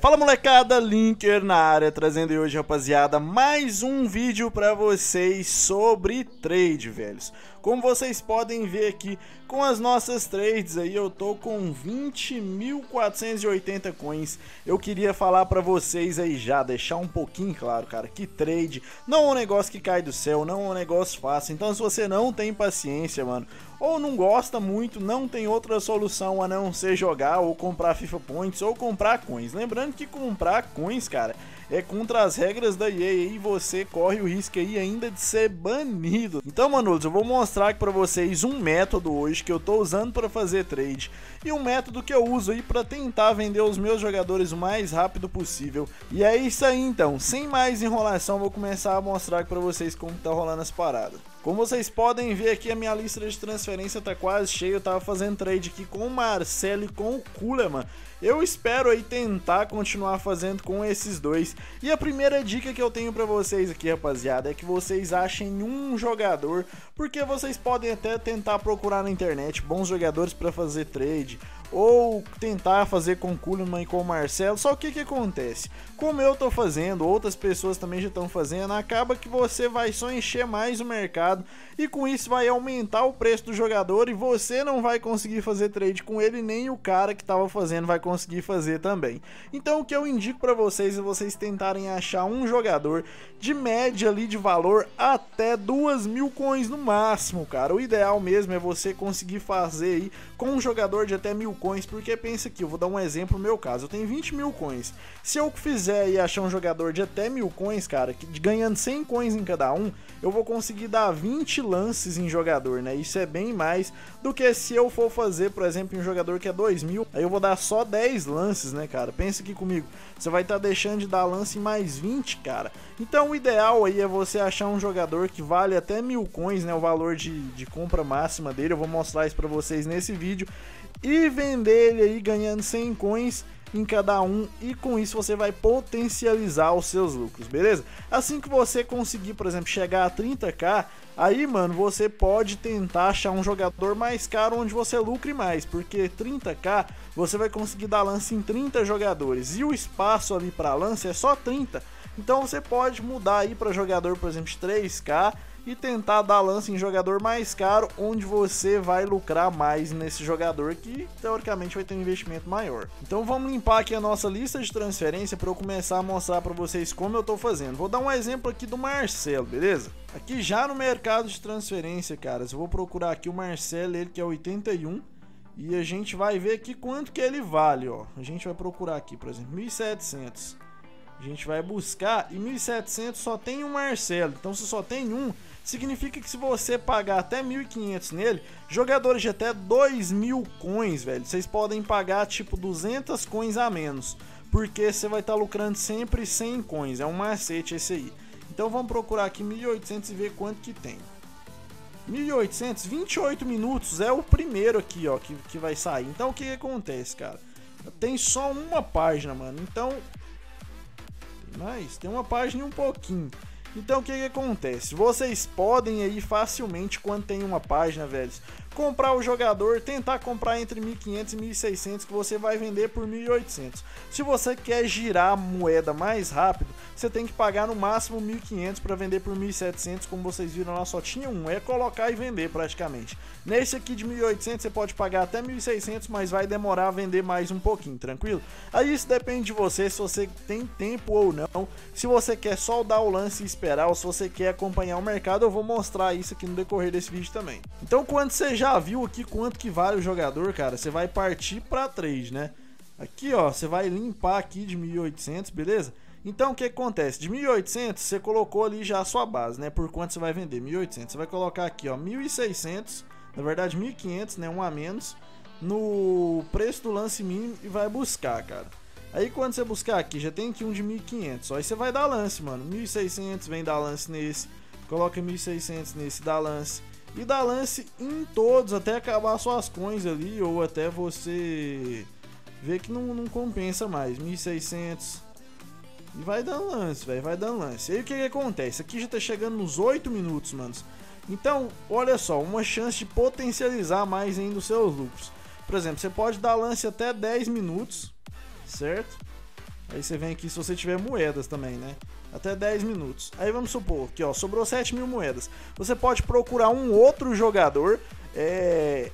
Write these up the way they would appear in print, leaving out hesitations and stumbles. Fala molecada, Linker na área, trazendo aí hoje, rapaziada, mais um vídeo pra vocês sobre trade, velhos. Como vocês podem ver aqui, com as nossas trades aí, eu tô com 20.480 coins. Eu queria falar pra vocês aí já, deixar um pouquinho claro, cara, que trade não é um negócio que cai do céu, não é um negócio fácil. Então se você não tem paciência, mano, ou não gosta muito, não tem outra solução a não ser jogar ou comprar FIFA Points ou comprar coins. Lembrando que comprar coins, cara, é contra as regras da EA e você corre o risco aí ainda de ser banido. Então, manos, eu vou mostrar aqui pra vocês um método hoje que eu tô usando pra fazer trade e um método que eu uso aí pra tentar vender os meus jogadores o mais rápido possível. E é isso aí, então. Sem mais enrolação, vou começar a mostrar aqui pra vocês como tá rolando as paradas. Como vocês podem ver aqui, a minha lista de transferência tá quase cheia. Eu tava fazendo trade aqui com o Marcelo e com o Kuleman. Eu espero aí tentar continuar fazendo com esses dois. E a primeira dica que eu tenho pra vocês aqui, rapaziada, é que vocês achem um jogador, porque vocês podem até tentar procurar na internet bons jogadores pra fazer trade, ou tentar fazer com o Kuleman e com o Marcelo. Só que acontece? Como eu tô fazendo, outras pessoas também já estão fazendo, acaba que você vai só encher mais o mercado e com isso vai aumentar o preço do jogador e você não vai conseguir fazer trade com ele, nem o cara que tava fazendo vai conseguir fazer também. Então o que eu indico pra vocês é vocês tentarem achar um jogador de média ali de valor até 2.000 coins no máximo, cara. O ideal mesmo é você conseguir fazer aí com um jogador de até 1.000 coins, porque pensa aqui, eu vou dar um exemplo no meu caso, eu tenho 20.000 coins, se eu fizer e achar um jogador de até 1.000 coins, cara, que ganhando 100 coins em cada um, eu vou conseguir dar 20 lances em jogador, né? Isso é bem mais do que se eu for fazer, por exemplo, um jogador que é 2.000, aí eu vou dar só 10 lances, né, cara? Pensa aqui comigo, você vai estar deixando de dar lance em mais 20, cara. Então o ideal aí é você achar um jogador que vale até 1.000 coins, né, o valor de compra máxima dele. Eu vou mostrar isso pra vocês nesse vídeo, e vender ele aí ganhando 100 coins em cada um, e com isso você vai potencializar os seus lucros, beleza? Assim que você conseguir, por exemplo, chegar a 30k, aí, mano, você pode tentar achar um jogador mais caro onde você lucre mais, porque 30k você vai conseguir dar lance em 30 jogadores, e o espaço ali para lance é só 30, então você pode mudar aí para jogador, por exemplo, de 3k, e tentar dar lance em jogador mais caro, onde você vai lucrar mais nesse jogador que, teoricamente, vai ter um investimento maior. Então vamos limpar aqui a nossa lista de transferência para eu começar a mostrar para vocês como eu tô fazendo. Vou dar um exemplo aqui do Marcelo, beleza? Aqui já no mercado de transferência, caras, eu vou procurar aqui o Marcelo, ele que é 81, e a gente vai ver aqui quanto que ele vale, ó. A gente vai procurar aqui, por exemplo, 1.700. A gente vai buscar, e 1.700 só tem um Marcelo, então se só tem um, significa que se você pagar até 1.500 nele, jogadores de até 2.000 coins, velho, vocês podem pagar tipo 200 coins a menos, porque você vai estar lucrando sempre 100 coins, é um macete esse aí. Então vamos procurar aqui 1.800 e ver quanto que tem. 1.800, 28 minutos é o primeiro aqui, ó, que vai sair. Então o que acontece, cara? Tem só uma página, mano, então... Mas tem uma página e um pouquinho. Então o que acontece? Vocês podem aí facilmente, quando tem uma página, velho, comprar o jogador, tentar comprar entre 1.500 e 1.600, que você vai vender por 1.800. Se você quer girar a moeda mais rápido, você tem que pagar no máximo 1.500 para vender por 1.700, como vocês viram lá só tinha um, é colocar e vender praticamente. Nesse aqui de 1.800 você pode pagar até 1.600, mas vai demorar a vender mais um pouquinho, tranquilo? Aí isso depende de você, se você tem tempo ou não, se você quer só dar o lance e esperar, ou se você quer acompanhar o mercado. Eu vou mostrar isso aqui no decorrer desse vídeo também. Então quando você já viu aqui quanto que vale o jogador, cara, você vai partir para trade, né? Aqui, ó, você vai limpar aqui de 1.800, beleza? Então o que acontece? De 1.800 você colocou ali já a sua base, né? Por quanto você vai vender? 1.800. Você vai colocar aqui, ó, 1.600, na verdade 1.500, né? Um a menos, no preço do lance mínimo, e vai buscar, cara. Aí quando você buscar aqui, já tem aqui um de 1.500, aí você vai dar lance, mano. 1.600, vem dar lance nesse, coloca 1.600 nesse, dá lance. E dá lance em todos, até acabar suas coins ali, ou até você ver que não compensa mais. 1.600... E vai dando lance, velho, vai dando lance. E aí o que acontece? Aqui já tá chegando nos 8 minutos, manos. Então, olha só, uma chance de potencializar mais ainda os seus lucros. Por exemplo, você pode dar lance até 10 minutos. certo? Aí você vem aqui, se você tiver moedas também, né? Até 10 minutos. Aí vamos supor que, ó, sobrou 7 mil moedas. Você pode procurar um outro jogador,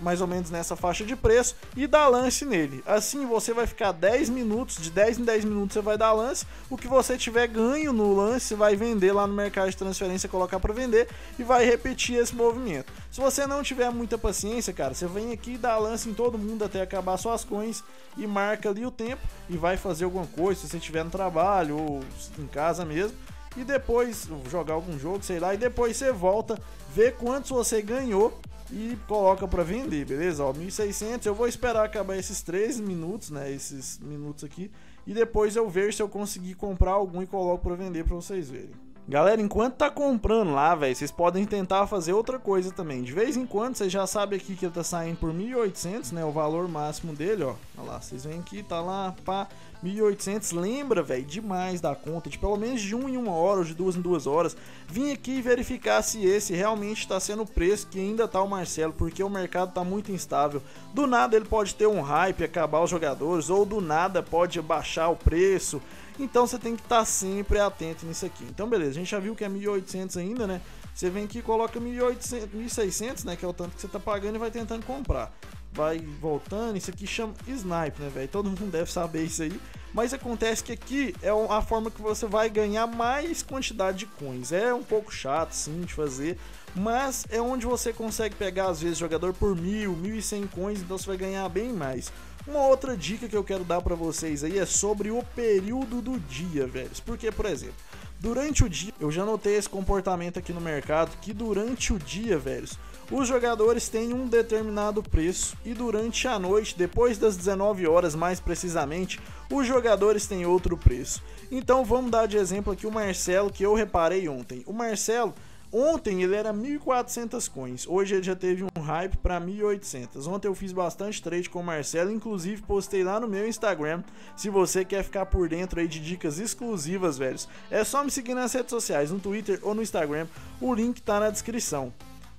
mais ou menos nessa faixa de preço, e dar lance nele. Assim você vai ficar 10 minutos, de 10 em 10 minutos você vai dar lance. O que você tiver ganho no lance, vai vender lá no mercado de transferência, colocar para vender e vai repetir esse movimento. Se você não tiver muita paciência, cara, você vem aqui e dá lance em todo mundo até acabar suas coins e marca ali o tempo e vai fazer alguma coisa, se você estiver no trabalho ou em casa mesmo. E depois jogar algum jogo, sei lá, e depois você volta, vê quantos você ganhou e coloca pra vender, beleza? Ó, 1.600, eu vou esperar acabar esses 3 minutos, né? Esses minutos aqui. E depois eu vejo se eu conseguir comprar algum e coloco pra vender pra vocês verem. Galera, enquanto tá comprando lá, velho, vocês podem tentar fazer outra coisa também. De vez em quando, vocês já sabem aqui que ele tá saindo por 1.800, né? O valor máximo dele, ó. Olha lá, vocês vêm aqui, tá lá, pá, 1.800. Lembra, velho, demais da conta, de pelo menos de 1 em 1 hora ou de 2 em 2 horas. Vim aqui e verificar se esse realmente tá sendo o preço que ainda tá o Marcelo, porque o mercado tá muito instável. Do nada ele pode ter um hype, acabar os jogadores, ou do nada pode baixar o preço. Então você tem que estar sempre atento nisso aqui. Então beleza, a gente já viu que é 1.800 ainda, né? Você vem aqui e coloca 1.600, né? Que é o tanto que você tá pagando e vai tentando comprar. Vai voltando, isso aqui chama snipe, né, velho? Todo mundo deve saber isso aí. Mas acontece que aqui é a forma que você vai ganhar mais quantidade de coins. É um pouco chato, sim, de fazer, mas é onde você consegue pegar, às vezes, jogador por 1.000, 1.100 coins, então você vai ganhar bem mais. Uma outra dica que eu quero dar pra vocês aí é sobre o período do dia, velhos. Porque, por exemplo, durante o dia, eu já notei esse comportamento aqui no mercado, que durante o dia, velhos, os jogadores têm um determinado preço e durante a noite, depois das 19 horas mais precisamente, os jogadores têm outro preço. Então vamos dar de exemplo aqui o Marcelo, que eu reparei ontem. O Marcelo... ontem ele era 1.400 coins, hoje ele já teve um hype para 1.800. Ontem eu fiz bastante trade com o Marcelo, inclusive postei lá no meu Instagram. Se você quer ficar por dentro aí de dicas exclusivas, velhos, é só me seguir nas redes sociais, no Twitter ou no Instagram, o link tá na descrição.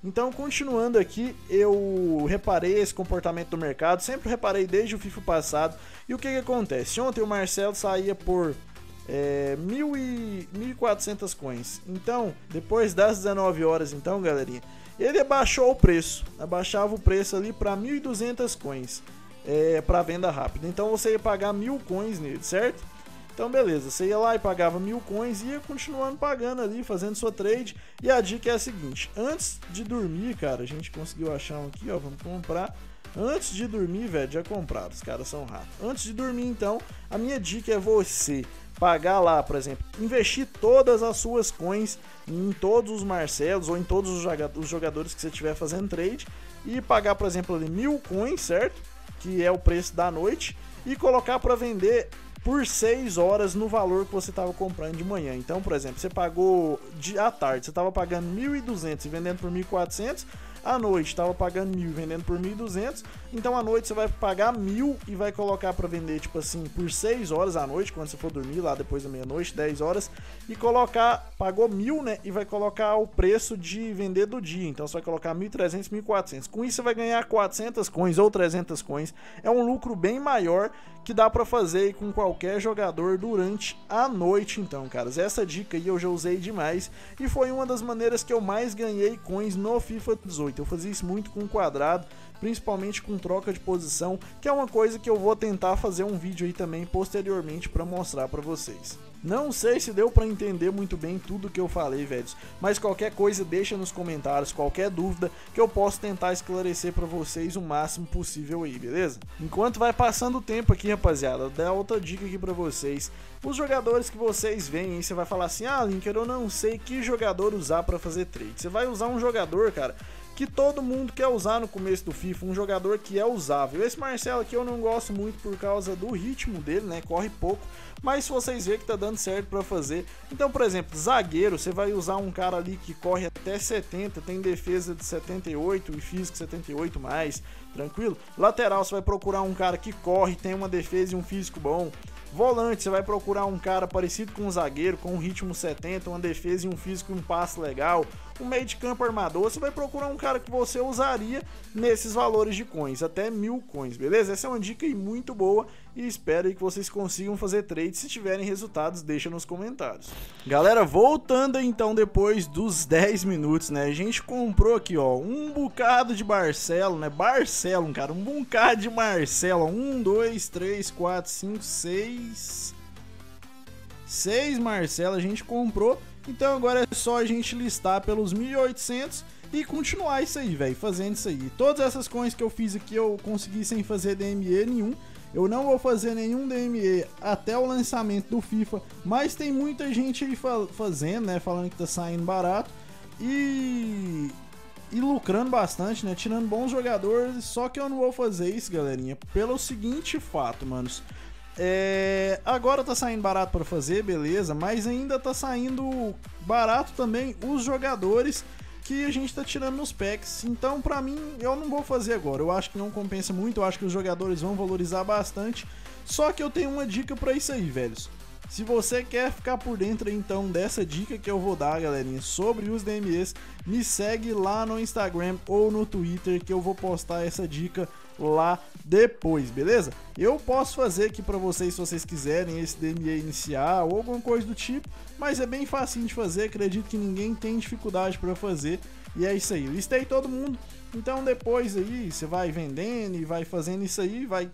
Então, continuando aqui, eu reparei esse comportamento do mercado, sempre reparei desde o FIFA passado. E o que acontece? Ontem o Marcelo saía por... 1.400 coins. Então, depois das 19 horas, então, galerinha, ele abaixou o preço, abaixava o preço ali para 1.200 coins, para venda rápida. Então você ia pagar 1.000 coins nele, certo? Então beleza, você ia lá e pagava 1.000 coins e ia continuando pagando ali, fazendo sua trade. E a dica é a seguinte: antes de dormir, cara, a gente conseguiu achar um aqui, ó, vamos comprar. Antes de dormir, velho, já compraram, os caras são ratos. Antes de dormir, então, a minha dica é você pagar lá, por exemplo, investir todas as suas coins em todos os Marcelos ou em todos os jogadores que você estiver fazendo trade e pagar, por exemplo, ali 1.000 coins, certo? Que é o preço da noite, e colocar para vender por 6 horas no valor que você estava comprando de manhã. Então, por exemplo, você pagou à tarde, você estava pagando 1.200 e vendendo por 1.400, à noite estava pagando 1.000 e vendendo por 1.200, então à noite você vai pagar 1.000 e vai colocar para vender, tipo assim, por 6 horas à noite, quando você for dormir lá depois da meia-noite, 10 horas, e colocar, pagou 1.000, né, e vai colocar o preço de vender do dia, então você vai colocar 1.300, 1.400, com isso você vai ganhar 400 coins ou 300 coins, é um lucro bem maior que dá para fazer aí com qualquer jogador durante a noite. Então, caras, essa dica aí eu já usei demais e foi uma das maneiras que eu mais ganhei coins no FIFA 18. Eu fazia isso muito com quadrado, principalmente com troca de posição, que é uma coisa que eu vou tentar fazer um vídeo aí também posteriormente para mostrar para vocês. Não sei se deu para entender muito bem tudo que eu falei, velhos, mas qualquer coisa deixa nos comentários, qualquer dúvida que eu posso tentar esclarecer para vocês o máximo possível aí, beleza? Enquanto vai passando o tempo aqui, rapaziada, eu dou outra dica aqui para vocês. Os jogadores que vocês veem aí, você vai falar assim: ah, Linker, eu não sei que jogador usar para fazer trade. Você vai usar um jogador, cara, que todo mundo quer usar no começo do FIFA, um jogador que é usável. Esse Marcelo aqui eu não gosto muito por causa do ritmo dele, né, corre pouco, mas se vocês verem que tá dando certo pra fazer. Então, por exemplo, zagueiro, você vai usar um cara ali que corre até 70, tem defesa de 78 e físico 78 mais, tranquilo. Lateral, você vai procurar um cara que corre, tem uma defesa e um físico bom. Volante, você vai procurar um cara parecido com um zagueiro, com um ritmo 70, uma defesa e um físico e um passe legal. um meio de campo armador, você vai procurar um cara que você usaria nesses valores de coins, até 1000 coins, beleza? Essa é uma dica muito boa e espero que vocês consigam fazer trade. Se tiverem resultados, deixa nos comentários. Galera, voltando então depois dos 10 minutos, né? A gente comprou aqui, ó, um bocado de Barcelo, né? Barcelo, cara, um bocado de Marcelo. 1, 2, 3, 4, 5, 6... 6 Marcelo a gente comprou. Então agora é só a gente listar pelos 1800 e continuar isso aí, velho, fazendo isso aí. Todas essas coins que eu fiz aqui eu consegui sem fazer DME nenhum. Eu não vou fazer nenhum DME até o lançamento do FIFA, mas tem muita gente aí fazendo, né, falando que tá saindo barato e lucrando bastante, né, tirando bons jogadores. Só que eu não vou fazer isso, galerinha, pelo seguinte fato, manos. Agora tá saindo barato para fazer, beleza, mas ainda tá saindo barato também os jogadores que a gente tá tirando nos packs. Então, pra mim, eu não vou fazer agora. Eu acho que não compensa muito, eu acho que os jogadores vão valorizar bastante. Só que eu tenho uma dica pra isso aí, velhos. Se você quer ficar por dentro, então, dessa dica que eu vou dar, galerinha, sobre os DMEs, me segue lá no Instagram ou no Twitter, que eu vou postar essa dica lá depois, beleza? Eu posso fazer aqui pra vocês, se vocês quiserem, esse DME inicial ou alguma coisa do tipo, mas é bem facinho de fazer, acredito que ninguém tem dificuldade pra fazer. E é isso aí, listei todo mundo. Então depois aí, você vai vendendo e vai fazendo isso aí, vai...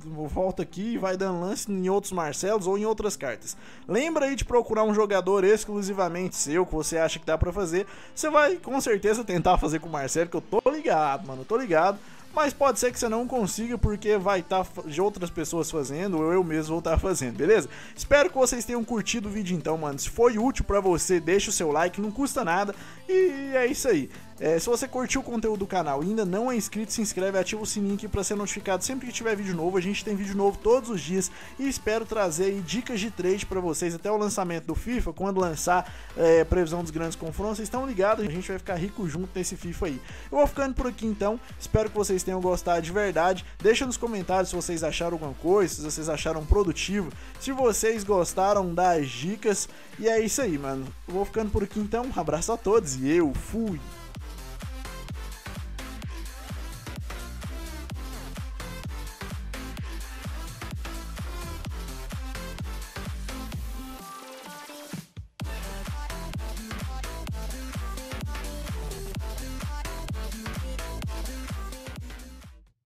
volta aqui e vai dando lance em outros Marcelos ou em outras cartas. Lembra aí de procurar um jogador exclusivamente seu, que você acha que dá pra fazer. Você vai com certeza tentar fazer com o Marcelo, que eu tô ligado, mano, eu tô ligado. Mas pode ser que você não consiga, porque vai estar de outras pessoas fazendo, ou eu mesmo vou estar fazendo, beleza? Espero que vocês tenham curtido o vídeo então, mano. Se foi útil pra você, deixa o seu like, não custa nada. E é isso aí. Se você curtiu o conteúdo do canal e ainda não é inscrito, se inscreve e ativa o sininho aqui pra ser notificado sempre que tiver vídeo novo. A gente tem vídeo novo todos os dias e espero trazer aí dicas de trade pra vocês até o lançamento do FIFA. Quando lançar previsão dos grandes confrontos, vocês estão ligados, a gente vai ficar rico junto nesse FIFA aí. Eu vou ficando por aqui então, espero que vocês tenham gostado de verdade. Deixa nos comentários se vocês acharam alguma coisa, se vocês acharam produtivo, se vocês gostaram das dicas. E é isso aí, mano. Eu vou ficando por aqui então, um abraço a todos e eu fui!